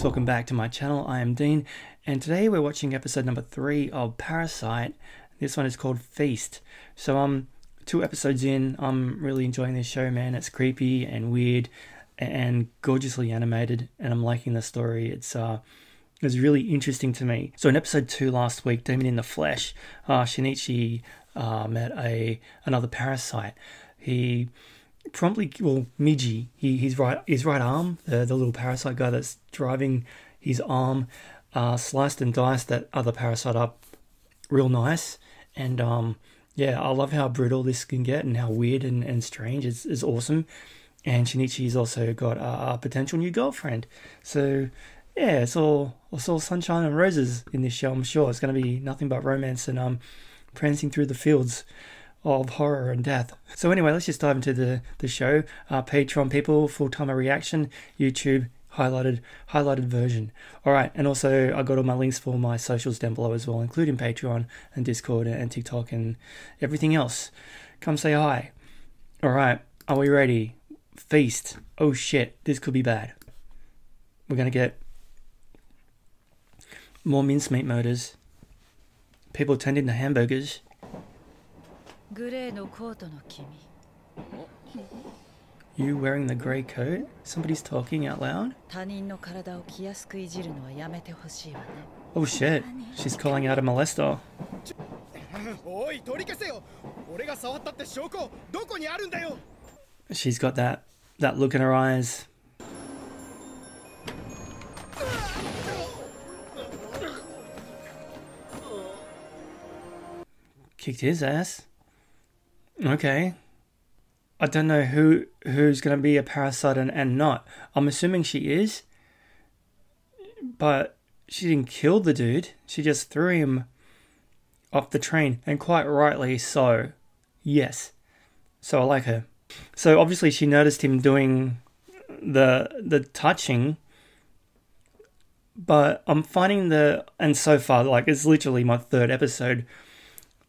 guys, welcome back to my channel. I am Dean, and today we're watching episode number 3 of Parasyte. This one is called Feast. So 2 episodes in, I'm really enjoying this show, man. It's creepy and weird and gorgeously animated, and I'm liking the story. It's really interesting to me. So in episode 2 last week, Demon in the Flesh, Shinichi met another parasite. He promptly, well, Migi, his right arm, the little parasite guy that's driving his arm, sliced and diced that other parasite up real nice. And yeah, I love how brutal this can get and how weird and strange. It's awesome. And Shinichi's also got a potential new girlfriend. So yeah, it's all sunshine and roses in this show, I'm sure. It's going to be nothing but romance and prancing through the fields of horror and death. So anyway, let's just dive into the show. Patreon people, full-timer reaction, YouTube highlighted version. All right, and also I got all my links for my socials down below as well, including Patreon and Discord and TikTok and everything else. Come say hi. All right, are we ready? Feast. Oh shit, this could be bad. We're gonna get more mincemeat murders, people turned into hamburgers. You wearing the grey coat? Somebody's talking out loud? Oh shit, she's calling out a molester. She's got that look in her eyes. Kicked his ass. Okay, I don't know who's going to be a parasite and not. I'm assuming she is, but she didn't kill the dude. She just threw him off the train, and quite rightly so. Yes, so I like her. So obviously she noticed him doing the touching, but I'm finding and so far, like, it's literally my 3rd episode,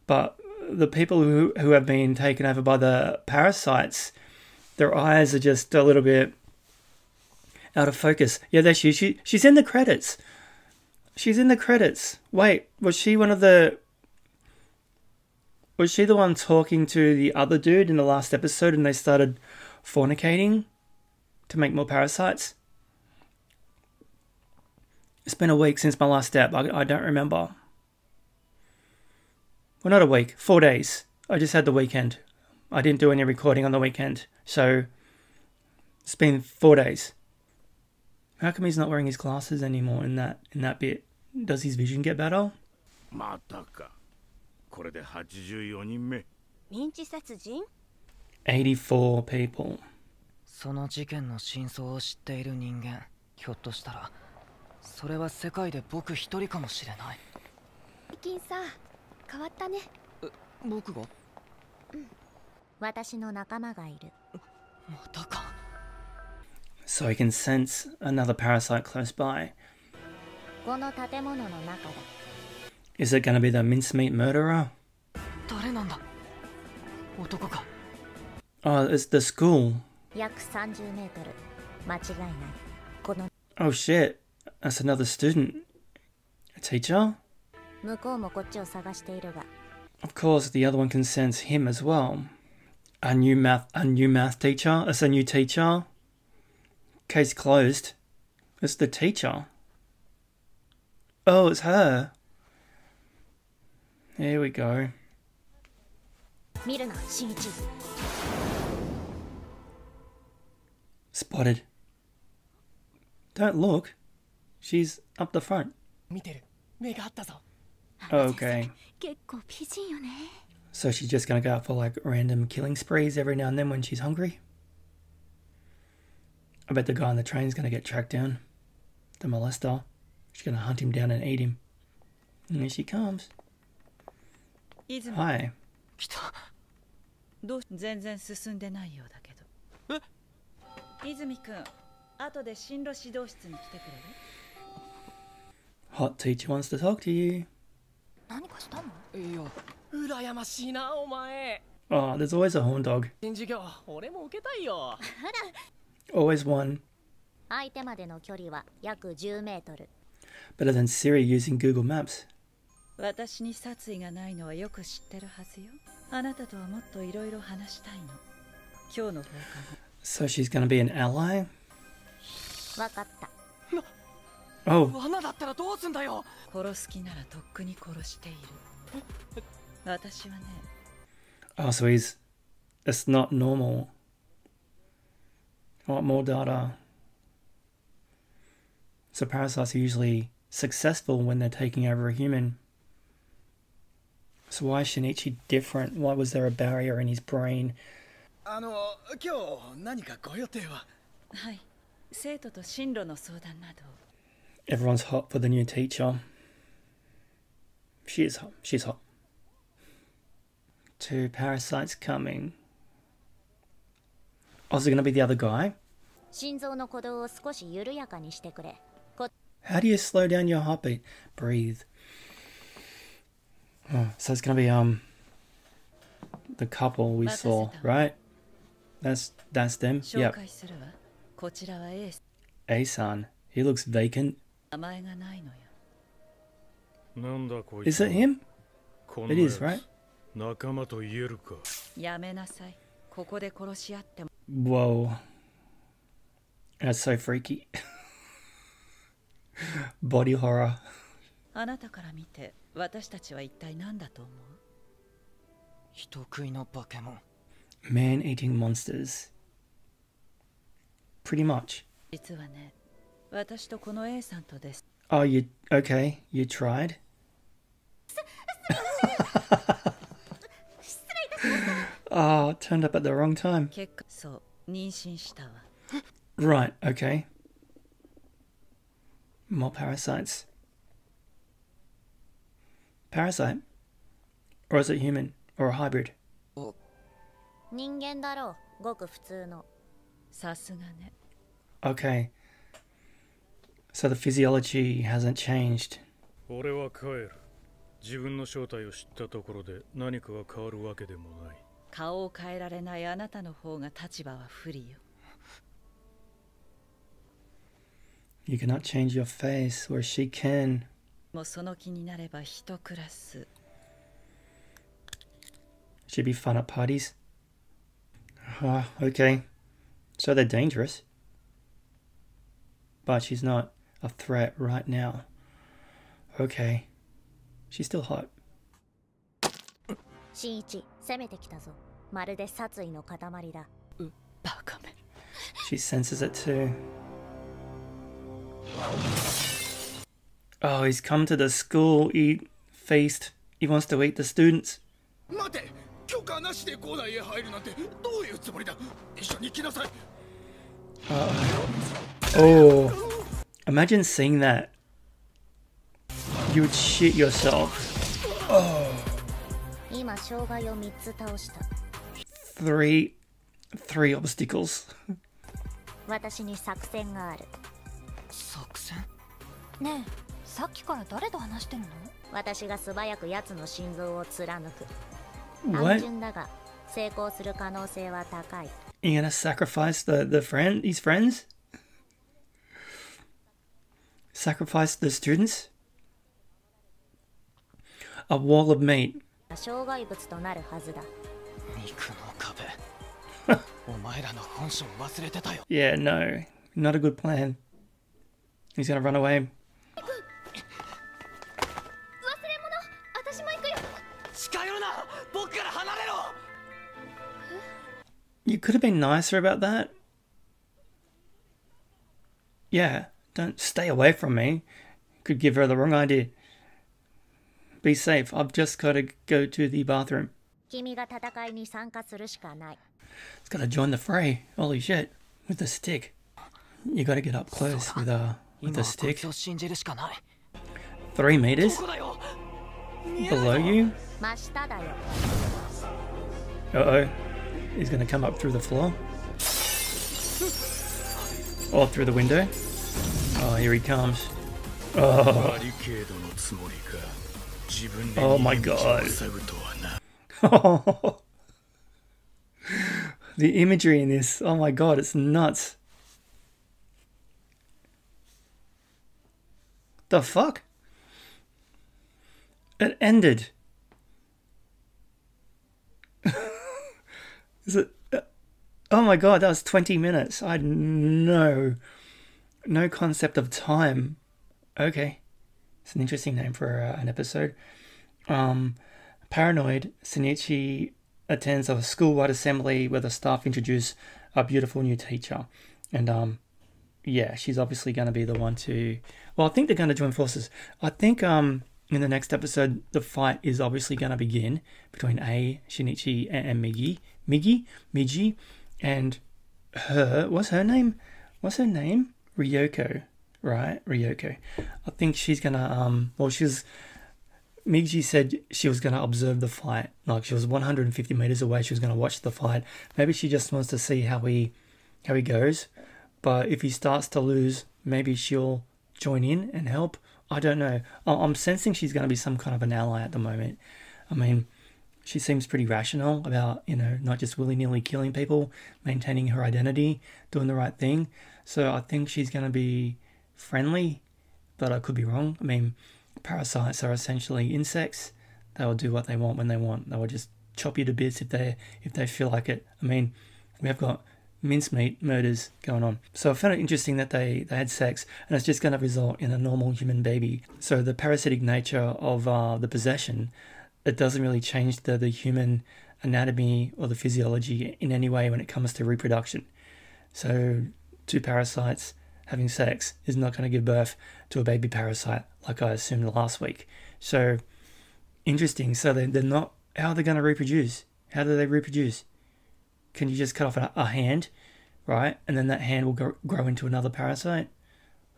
but the people who have been taken over by the parasites, their eyes are just a little bit out of focus. Yeah, there she's in the credits. She's in the credits. Wait, was she the one talking to the other dude in the last episode and they started fornicating to make more parasites? It's been a week since my last step. I don't remember. Well, not a week, 4 days. I just had the weekend. I didn't do any recording on the weekend. So it's been 4 days. How come he's not wearing his glasses anymore in that bit? Does his vision get better? Eighty-four people. So he can sense another parasite close by. Is it going to be the mincemeat murderer? Oh, it's the school. Oh shit, that's another student. A teacher? Of course, the other one can sense him as well. A new math teacher. It's a new teacher. Case closed. It's the teacher. Oh, it's her. Here we go. Spotted. Don't look. She's up the front. Okay. So she's just gonna go out for like random killing sprees every now and then when she's hungry. I bet the guy on the train's gonna get tracked down. The molester. She's gonna hunt him down and eat him. And here she comes. Hi. Hot teacher wants to talk to you. Oh, there's always a horn dog. Always one. Better than Siri using Google Maps. So she's gonna be an ally? Oh. Oh, so he's... It's not normal. I want more data. So parasites are usually successful when they're taking over a human. So why is Shinichi different? Why was there a barrier in his brain? Everyone's hot for the new teacher. She is hot. She's hot. Two parasites coming. Oh, is it going to be the other guy? How do you slow down your heartbeat? Breathe. Oh, so it's going to be the couple we saw, right? That's them. Yep. A-san. He looks vacant. Is it him? It is, right? Whoa. That's so freaky. Body horror. Man-eating monsters. Pretty much. Oh, you... Okay, you tried? Oh, turned up at the wrong time. Right, okay. More parasites. Parasite? Or is it human? Or a hybrid? Okay. So the physiology hasn't changed. You cannot change your face, where she can. Should be fun at parties. Okay. So they're dangerous. But she's not a threat right now. Okay. She's still hot. She senses it too. Oh, he's come to the school, eat, feast. He wants to eat the students. Oh, imagine seeing that. You would shit yourself. Oh. Three obstacles. What? You're gonna sacrifice the friend, these friends? Sacrifice the students? A wall of meat. Yeah, no. Not a good plan. He's gonna run away. You could have been nicer about that. Yeah, don't stay away from me. Could give her the wrong idea. Be safe, I've just got to go to the bathroom. It's got to join the fray. Holy shit. With the stick. You got to get up close with a stick. 3 meters? Below you? Uh-oh. He's going to come up through the floor. Or through the window. Oh, here he comes. Oh. Oh my god. The imagery in this, oh my god, it's nuts. The fuck? It ended. Is it? Oh my god, that was 20 minutes. I had no concept of time. Okay. It's an interesting name for an episode. Paranoid, Shinichi attends a school-wide assembly where the staff introduce a beautiful new teacher. And yeah, she's obviously going to be the one to... Well, I think they're going to join forces. I think in the next episode, the fight is obviously going to begin between Shinichi and Migi. Migi, and her... What's her name? Ryoko, right? Ryoko. I think she's going to... Well, she's... Migi said she was going to observe the fight. Like, she was 150 meters away. She was going to watch the fight. Maybe she just wants to see how he goes. But if he starts to lose, maybe she'll join in and help. I don't know. I'm sensing she's going to be some kind of an ally at the moment. I mean, she seems pretty rational about, you know, not just willy-nilly killing people, maintaining her identity, doing the right thing. So I think she's going to be friendly, but I could be wrong. I mean... Parasites are essentially insects. They will do what they want when they want. They will just chop you to bits if they feel like it. I mean, we have got mincemeat murders going on. So I found it interesting that they had sex, and it's just going to result in a normal human baby. So the parasitic nature of the possession, it doesn't really change the human anatomy or the physiology in any way when it comes to reproduction. So two parasites having sex is not going to give birth to a baby parasite, like I assumed last week. So, interesting. So they're not... How are they going to reproduce? How do they reproduce? Can you just cut off a hand, right? And then that hand will grow into another parasite?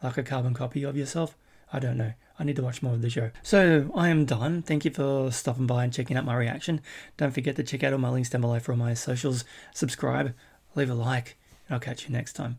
Like a carbon copy of yourself? I don't know. I need to watch more of the show. So, I am done. Thank you for stopping by and checking out my reaction. Don't forget to check out all my links down below for all my socials. Subscribe, leave a like, and I'll catch you next time.